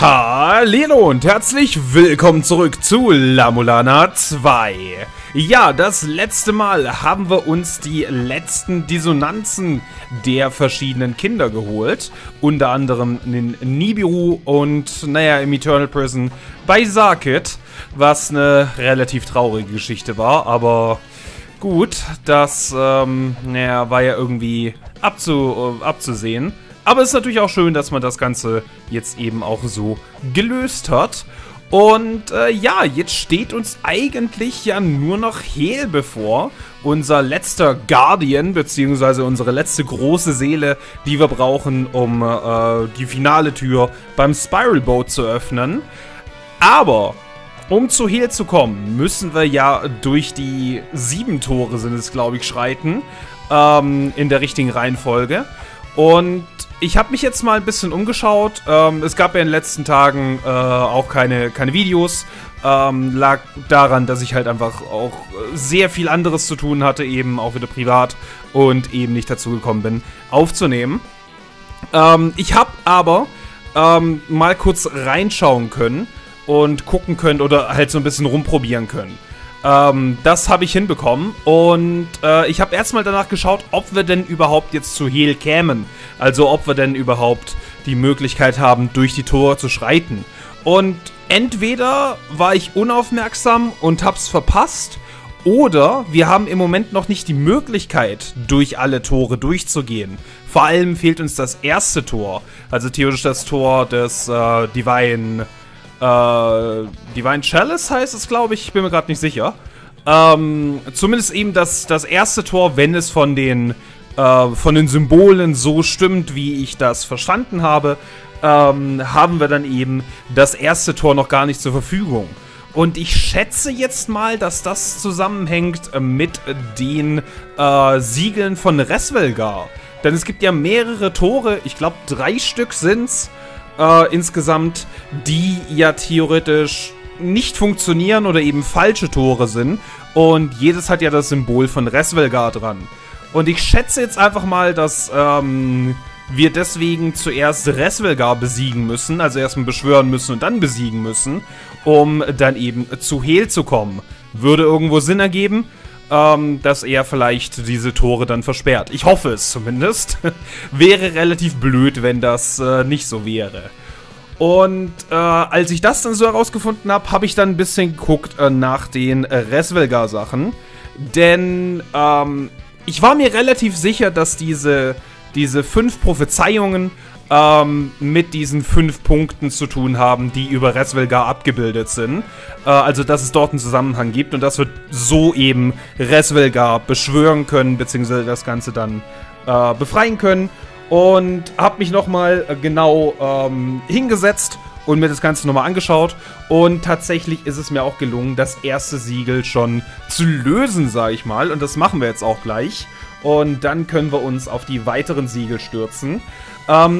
Hallo und herzlich willkommen zurück zu Lamulana 2. Ja, das letzte Mal haben wir uns die letzten Dissonanzen der verschiedenen Kinder geholt. Unter anderem den Nibiru und, naja, im Eternal Prison bei Sakit, was eine relativ traurige Geschichte war, aber gut, das naja, war ja irgendwie abzusehen. Aber es ist natürlich auch schön, dass man das Ganze jetzt eben auch so gelöst hat. Und ja, jetzt steht uns eigentlich ja nur noch Hel bevor. Unser letzter Guardian, beziehungsweise unsere letzte große Seele, die wir brauchen, um die finale Tür beim Spiralboat zu öffnen. Aber um zu Hel zu kommen, müssen wir ja durch die 7 Tore, sind es glaube ich, schreiten. In der richtigen Reihenfolge. Und ich habe mich jetzt mal ein bisschen umgeschaut. Es gab ja in den letzten Tagen auch keine Videos. Lag daran, dass ich halt einfach auch sehr viel anderes zu tun hatte, eben auch wieder privat. Und eben nicht dazu gekommen bin, aufzunehmen. Ich habe aber mal kurz reinschauen können und gucken können oder halt so ein bisschen rumprobieren können. Das habe ich hinbekommen und ich habe erstmal danach geschaut, ob wir denn überhaupt jetzt zu Hel kämen. Also ob wir denn überhaupt die Möglichkeit haben, durch die Tore zu schreiten. Und entweder war ich unaufmerksam und hab's verpasst, oder wir haben im Moment noch nicht die Möglichkeit, durch alle Tore durchzugehen. Vor allem fehlt uns das erste Tor, also theoretisch das Tor des Divine Chalice heißt es, glaube ich. Ich bin mir gerade nicht sicher. Zumindest eben das erste Tor, wenn es von den Symbolen so stimmt, wie ich das verstanden habe, haben wir dann eben das erste Tor noch gar nicht zur Verfügung. Und ich schätze jetzt mal, dass das zusammenhängt mit den Siegeln von Hraesvelgr. Denn es gibt ja mehrere Tore, ich glaube 3 Stück sind's, insgesamt, die ja theoretisch nicht funktionieren oder eben falsche Tore sind. Und jedes hat ja das Symbol von Hraesvelgr dran. Und ich schätze jetzt einfach mal, dass wir deswegen zuerst Hraesvelgr besiegen müssen, also erstmal beschwören müssen und dann besiegen müssen, um dann eben zu Hel zu kommen. Würde irgendwo Sinn ergeben, dass er vielleicht diese Tore dann versperrt. Ich hoffe es zumindest. Wäre relativ blöd, wenn das nicht so wäre. Und als ich das dann so herausgefunden habe, habe ich dann ein bisschen geguckt nach den Hraesvelgr-Sachen. Denn ich war mir relativ sicher, dass diese 5 Prophezeiungen mit diesen 5 Punkten zu tun haben, die über Hraesvelgr abgebildet sind. Also, dass es dort einen Zusammenhang gibt und dass wir so eben Hraesvelgr beschwören können, beziehungsweise das Ganze dann befreien können. Und habe mich nochmal genau hingesetzt und mir das Ganze nochmal angeschaut. Und tatsächlich ist es mir auch gelungen, das erste Siegel schon zu lösen, sage ich mal. Und das machen wir jetzt auch gleich. Und dann können wir uns auf die weiteren Siegel stürzen.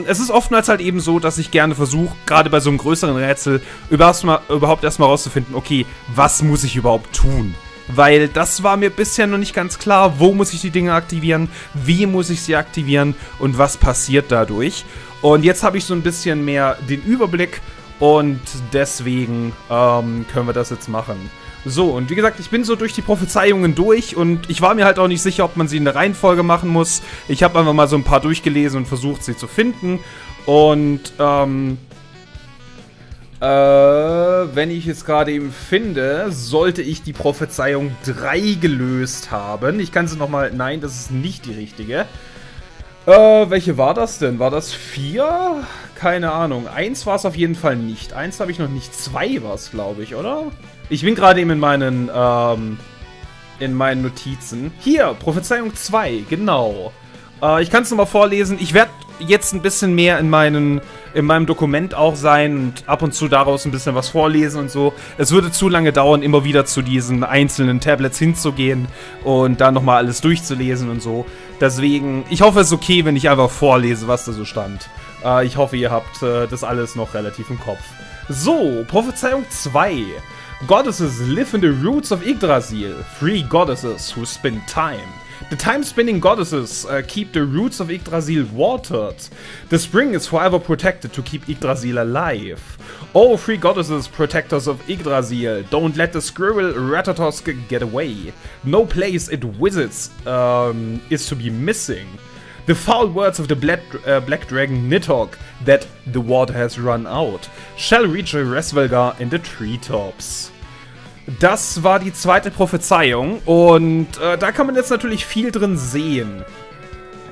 Es ist oftmals halt eben so, dass ich gerne versuche, gerade bei so einem größeren Rätsel, überhaupt erstmal rauszufinden, okay, was muss ich überhaupt tun? Weil das war mir bisher noch nicht ganz klar, wo muss ich die Dinge aktivieren, wie muss ich sie aktivieren und was passiert dadurch. Und jetzt habe ich so ein bisschen mehr den Überblick und deswegen können wir das jetzt machen. So, und wie gesagt, ich bin so durch die Prophezeiungen durch und ich war mir halt auch nicht sicher, ob man sie in der Reihenfolge machen muss. Ich habe einfach mal so ein paar durchgelesen und versucht, sie zu finden. Und, wenn ich es gerade eben finde, sollte ich die Prophezeiung 3 gelöst haben. Ich kann sie nochmal, nein, das ist nicht die richtige. Welche war das denn? War das 4? Keine Ahnung. 1 war es auf jeden Fall nicht. 1 habe ich noch nicht. 2 war es, glaube ich, oder? Ich bin gerade eben in meinen Notizen. Hier, Prophezeiung 2, genau. Ich kann es nochmal vorlesen. Ich werde jetzt ein bisschen mehr in meinem Dokument auch sein und ab und zu daraus ein bisschen was vorlesen und so. Es würde zu lange dauern, immer wieder zu diesen einzelnen Tablets hinzugehen und da nochmal alles durchzulesen und so. Deswegen, ich hoffe, es ist okay, wenn ich einfach vorlese, was da so stand. Ich hoffe, ihr habt das alles noch relativ im Kopf. So, Prophezeiung 2. Goddesses live in the roots of Yggdrasil. 3 goddesses who spin time. The time-spinning goddesses keep the roots of Yggdrasil watered. The spring is forever protected to keep Yggdrasil alive. Oh, three goddesses, protectors of Yggdrasil, don't let the squirrel Ratatosk get away. No place it visits is to be missing. The foul words of the black dragon Nidhogg that the water has run out shall reach Hraesvelgr in the treetops. Das war die zweite Prophezeiung und da kann man jetzt natürlich viel drin sehen.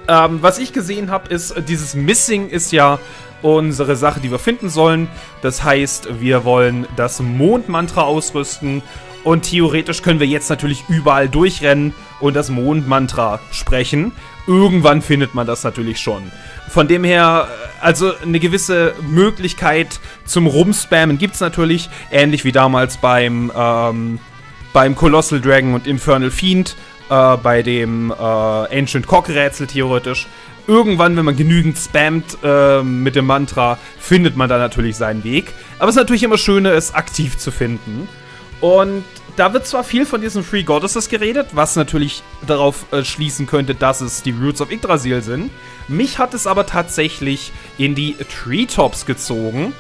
Was ich gesehen habe, ist, dieses Missing ist ja unsere Sache, die wir finden sollen. Das heißt, wir wollen das Mondmantra ausrüsten und theoretisch können wir jetzt natürlich überall durchrennen und das Mondmantra sprechen. Irgendwann findet man das natürlich schon. Von dem her, also eine gewisse Möglichkeit zum Rumspammen gibt es natürlich. Ähnlich wie damals beim Colossal Dragon und Infernal Fiend, bei dem Ancient Cock Rätsel theoretisch. Irgendwann, wenn man genügend spammt mit dem Mantra, findet man da natürlich seinen Weg. Aber es ist natürlich immer schöner, es aktiv zu finden. Und da wird zwar viel von diesen Three Goddesses geredet, was natürlich darauf schließen könnte, dass es die Roots of Yggdrasil sind. Mich hat es aber tatsächlich in die Treetops gezogen,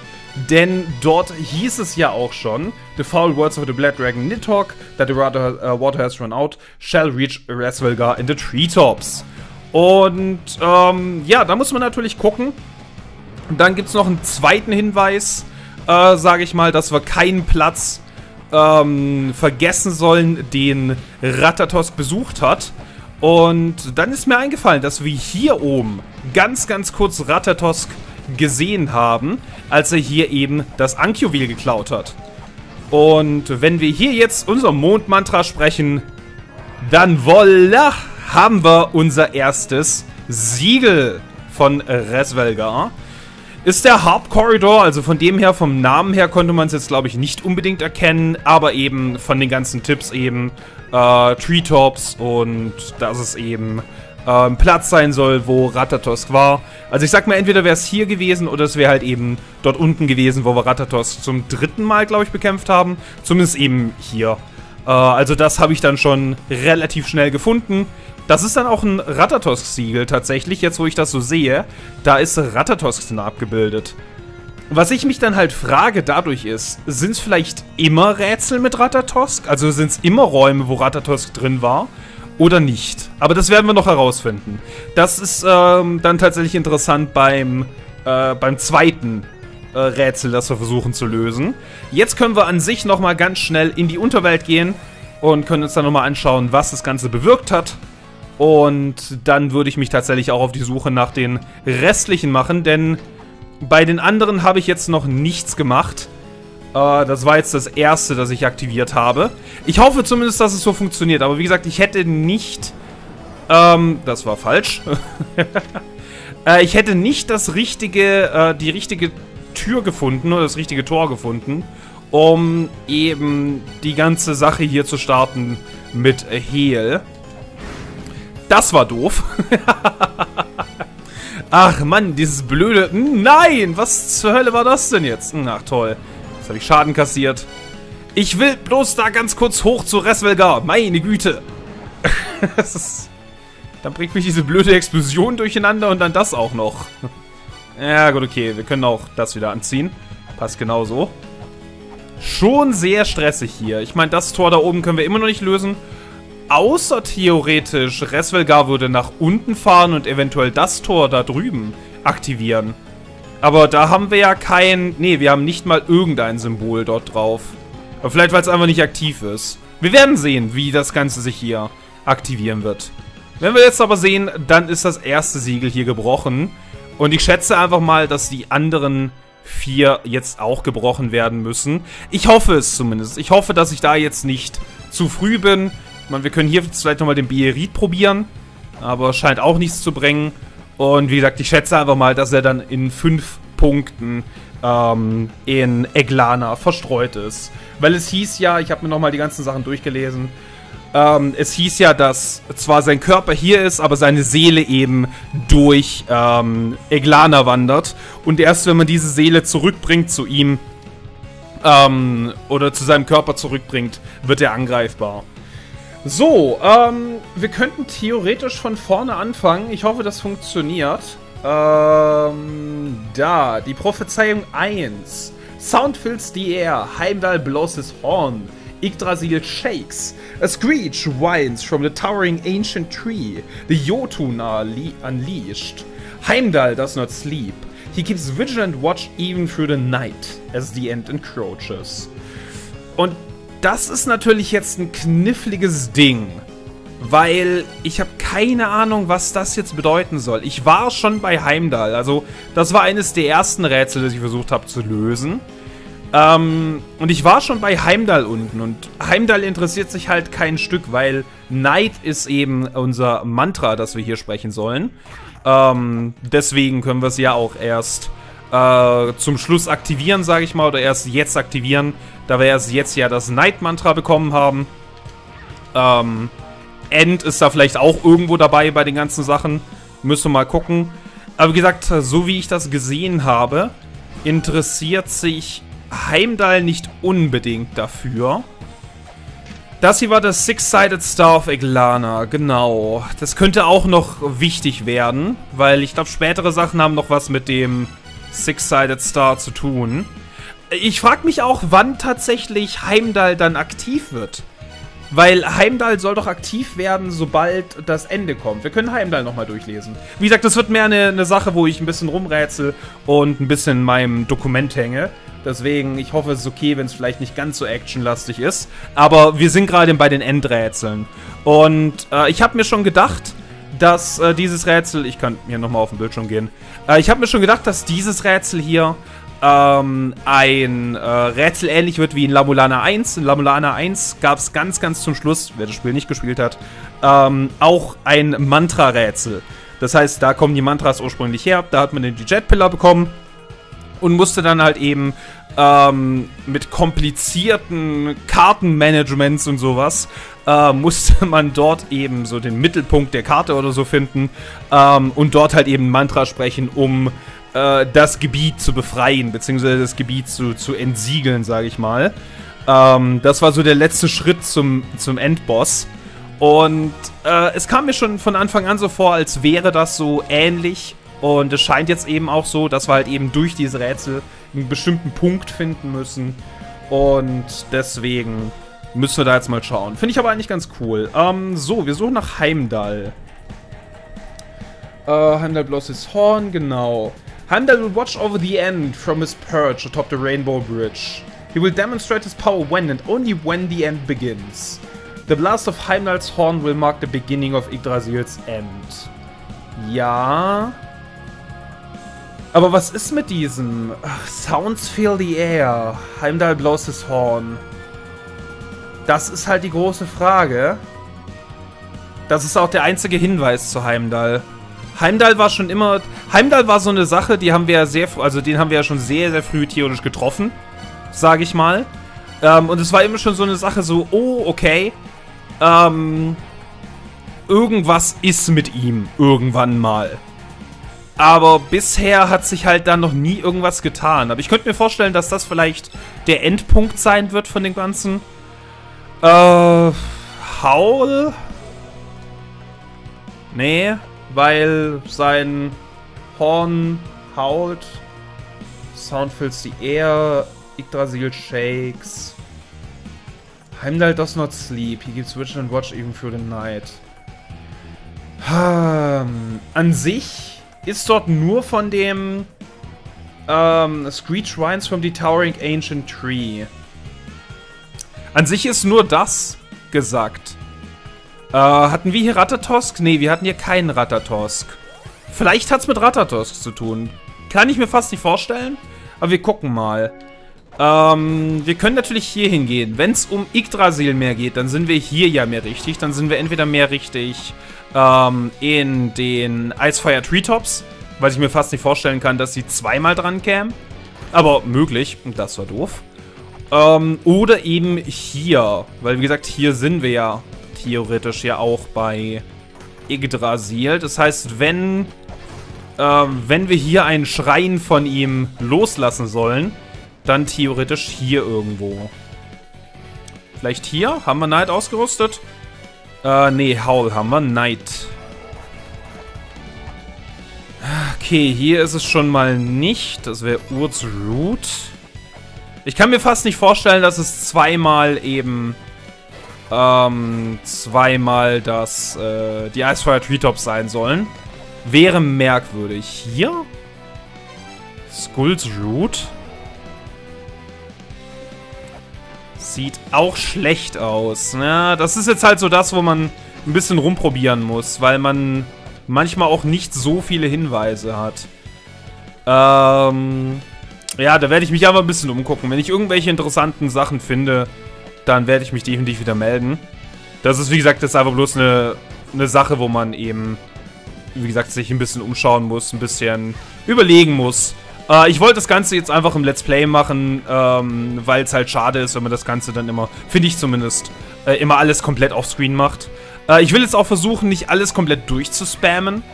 denn dort hieß es ja auch schon, The foul words of the Black Dragon Nidhogg, that the water has run out, shall reach Hraesvelgr in the Treetops. Und ja, da muss man natürlich gucken. Dann gibt es noch einen zweiten Hinweis, sage ich mal, dass wir keinen Platz vergessen sollen, den Ratatosk besucht hat. Und dann ist mir eingefallen, dass wir hier oben ganz, ganz kurz Ratatosk gesehen haben, als er hier eben das Ankyovel geklaut hat. Und wenn wir hier jetzt unser Mondmantra sprechen, dann voila, haben wir unser erstes Siegel von Hraesvelgr. Ist der Harp-Corridor, also von dem her, vom Namen her konnte man es jetzt, glaube ich, nicht unbedingt erkennen, aber eben von den ganzen Tipps eben, Treetops und dass es eben ein Platz sein soll, wo Ratatosk war. Also ich sag mal, entweder wäre es hier gewesen oder es wäre halt eben dort unten gewesen, wo wir Ratatosk zum dritten Mal, glaube ich, bekämpft haben. Zumindest eben hier. Also das habe ich dann schon relativ schnell gefunden. Das ist dann auch ein Ratatosk-Siegel tatsächlich, jetzt wo ich das so sehe. Da ist Ratatosk dann abgebildet. Was ich mich dann halt frage dadurch ist, sind es vielleicht immer Rätsel mit Ratatosk? Also sind es immer Räume, wo Ratatosk drin war? Oder nicht? Aber das werden wir noch herausfinden. Das ist dann tatsächlich interessant beim zweiten Rätsel, das wir versuchen zu lösen. Jetzt können wir an sich nochmal ganz schnell in die Unterwelt gehen und können uns dann nochmal anschauen, was das Ganze bewirkt hat. Und dann würde ich mich tatsächlich auch auf die Suche nach den restlichen machen, denn bei den anderen habe ich jetzt noch nichts gemacht. Das war jetzt das erste, das ich aktiviert habe. Ich hoffe zumindest, dass es so funktioniert, aber wie gesagt, ich hätte nicht... das war falsch. Ich hätte nicht die richtige Tür gefunden oder das richtige Tor gefunden, um eben die ganze Sache hier zu starten mit Hel. Das war doof. Ach Mann, dieses blöde... Nein, was zur Hölle war das denn jetzt? Ach toll, jetzt habe ich Schaden kassiert. Ich will bloß da ganz kurz hoch zu Hraesvelgr. Meine Güte. Dann bringt mich diese blöde Explosion durcheinander und dann das auch noch. Ja gut, okay, wir können auch das wieder anziehen. Passt genauso. Schon sehr stressig hier. Ich meine, das Tor da oben können wir immer noch nicht lösen. Außer theoretisch, Hraesvelgr würde nach unten fahren und eventuell das Tor da drüben aktivieren. Aber da haben wir ja kein... Nee, wir haben nicht mal irgendein Symbol dort drauf. Aber vielleicht, weil es einfach nicht aktiv ist. Wir werden sehen, wie das Ganze sich hier aktivieren wird. Wenn wir jetzt aber sehen, dann ist das erste Siegel hier gebrochen. Und ich schätze einfach mal, dass die anderen 4 jetzt auch gebrochen werden müssen. Ich hoffe es zumindest. Ich hoffe, dass ich da jetzt nicht zu früh bin. Wir können hier vielleicht nochmal den Bierit probieren, aber scheint auch nichts zu bringen. Und wie gesagt, ich schätze einfach mal, dass er dann in 5 Punkten in Eg-Lana verstreut ist. Weil es hieß ja, ich habe mir nochmal die ganzen Sachen durchgelesen, es hieß ja, dass zwar sein Körper hier ist, aber seine Seele eben durch Eg-Lana wandert. Und erst wenn man diese Seele zurückbringt zu ihm, oder zu seinem Körper zurückbringt, wird er angreifbar. So, wir könnten theoretisch von vorne anfangen. Ich hoffe, das funktioniert. Da, die Prophezeiung 1. Sound fills the air. Heimdall blows his horn. Yggdrasil shakes. A screech whines from the towering ancient tree. The Jotunar unleashed. Heimdall does not sleep. He keeps vigilant watch even through the night, as the end encroaches. Und das ist natürlich jetzt ein kniffliges Ding, weil ich habe keine Ahnung, was das jetzt bedeuten soll. Ich war schon bei Heimdall, also das war eines der ersten Rätsel, das ich versucht habe zu lösen. Und ich war schon bei Heimdall unten und Heimdall interessiert sich halt kein Stück, weil Neid ist eben unser Mantra, das wir hier sprechen sollen. Deswegen können wir es ja auch erst zum Schluss aktivieren, sage ich mal, oder erst jetzt aktivieren, da wir erst jetzt ja das Neid-Mantra bekommen haben. End ist da vielleicht auch irgendwo dabei bei den ganzen Sachen. Müssen wir mal gucken. Aber wie gesagt, so wie ich das gesehen habe, interessiert sich Heimdall nicht unbedingt dafür. Das hier war das Six-Sided Star of Eg-Lana, genau. Das könnte auch noch wichtig werden, weil ich glaube, spätere Sachen haben noch was mit dem Six-Sided Star zu tun. Ich frage mich auch, wann tatsächlich Heimdall dann aktiv wird. Weil Heimdall soll doch aktiv werden, sobald das Ende kommt. Wir können Heimdall nochmal durchlesen. Wie gesagt, das wird mehr eine Sache, wo ich ein bisschen rumrätsel und ein bisschen in meinem Dokument hänge. Deswegen, ich hoffe, es ist okay, wenn es vielleicht nicht ganz so actionlastig ist. Aber wir sind gerade bei den Endrätseln. Und ich habe mir schon gedacht, dass dieses Rätsel... Ich kann hier nochmal auf den Bildschirm gehen. Ich habe mir schon gedacht, dass dieses Rätsel hier... ein Rätsel ähnlich wird wie in Lamulana 1. In Lamulana 1 gab es ganz zum Schluss, wer das Spiel nicht gespielt hat, auch ein Mantra-Rätsel. Das heißt, da kommen die Mantras ursprünglich her. Da hat man die Jetpillar bekommen und musste dann halt eben mit komplizierten Kartenmanagements und sowas musste man dort eben so den Mittelpunkt der Karte oder so finden und dort halt eben Mantra sprechen, um das Gebiet zu befreien, beziehungsweise das Gebiet zu entsiegeln, sage ich mal. Das war so der letzte Schritt zum Endboss. Und es kam mir schon von Anfang an so vor, als wäre das so ähnlich. Und es scheint jetzt eben auch so, dass wir halt eben durch diese Rätsel einen bestimmten Punkt finden müssen. Und deswegen müssen wir da jetzt mal schauen. Finde ich aber eigentlich ganz cool. So, wir suchen nach Heimdall. Heimdall blows his horn, genau. Heimdall will watch over the end from his perch atop the Rainbow Bridge. He will demonstrate his power when and only when the end begins. The blast of Heimdall's horn will mark the beginning of Yggdrasil's end. Ja. Aber was ist mit diesem? Sounds fill the air. Heimdall blows his horn. Das ist halt die große Frage. Das ist auch der einzige Hinweis zu Heimdall. Heimdall war schon immer... Heimdall war so eine Sache, die haben wir ja sehr... Also den haben wir ja schon sehr, sehr früh theoretisch getroffen, sage ich mal. Und es war immer schon so eine Sache so, oh, okay. Irgendwas ist mit ihm irgendwann mal. Aber bisher hat sich halt dann noch nie irgendwas getan. Aber ich könnte mir vorstellen, dass das vielleicht der Endpunkt sein wird von dem Ganzen. Howl? Nee... Weil sein Horn haut, Sound fills the air, Yggdrasil shakes. Heimdall does not sleep, he keeps vigilant and watch even through the night. An sich ist dort nur von dem Screech Whines from the Towering Ancient Tree. An sich ist nur das gesagt. Hatten wir hier Ratatosk? Ne, wir hatten hier keinen Ratatosk. Vielleicht hat es mit Ratatosk zu tun. Kann ich mir fast nicht vorstellen. Aber wir gucken mal. Wir können natürlich hier hingehen. Wenn es um Yggdrasil mehr geht, dann sind wir hier ja mehr richtig. Dann sind wir entweder mehr richtig in den Icefire Treetops. Was ich mir fast nicht vorstellen kann, dass sie zweimal dran kämen. Aber möglich. Und das war doof. Oder eben hier. Weil wie gesagt, hier sind wir ja... theoretisch ja auch bei Yggdrasil. Das heißt, wenn wir hier einen Schrein von ihm loslassen sollen, dann theoretisch hier irgendwo. Vielleicht hier? Haben wir Neid ausgerüstet? Nee, Howl haben wir. Night. Okay, hier ist es schon mal nicht. Das wäre Urzroot. Ich kann mir fast nicht vorstellen, dass es zweimal eben... zweimal das... die Icefire Treetops sein sollen. Wäre merkwürdig. Hier? Skulls Route. Sieht auch schlecht aus. Na, das ist jetzt halt so das, wo man ein bisschen rumprobieren muss, weil man manchmal auch nicht so viele Hinweise hat. Ja, da werde ich mich einfach ein bisschen umgucken. Wenn ich irgendwelche interessanten Sachen finde, dann werde ich mich definitiv wieder melden. Das ist, wie gesagt, das ist einfach bloß eine Sache, wo man eben, wie gesagt, sich ein bisschen umschauen muss, ein bisschen überlegen muss. Ich wollte das Ganze jetzt einfach im Let's Play machen, weil es halt schade ist, wenn man das Ganze dann immer, finde ich zumindest, immer alles komplett offscreen macht. Ich will jetzt auch versuchen, nicht alles komplett durchzuspammen,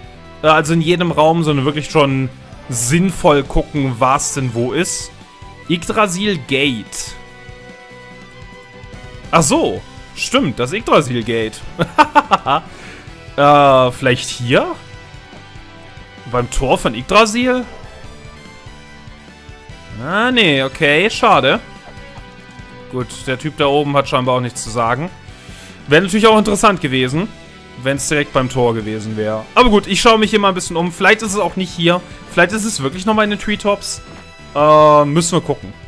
also in jedem Raum, sondern wirklich schon sinnvoll gucken, was denn wo ist. Yggdrasil Gate. Ach so, stimmt, das Yggdrasil Gate. Vielleicht hier? Beim Tor von Yggdrasil? Ah, nee, okay, schade. Gut, der Typ da oben hat scheinbar auch nichts zu sagen. Wäre natürlich auch interessant gewesen, wenn es direkt beim Tor gewesen wäre. Aber gut, ich schaue mich hier mal ein bisschen um. Vielleicht ist es auch nicht hier. Vielleicht ist es wirklich nochmal in den Treetops. Müssen wir gucken.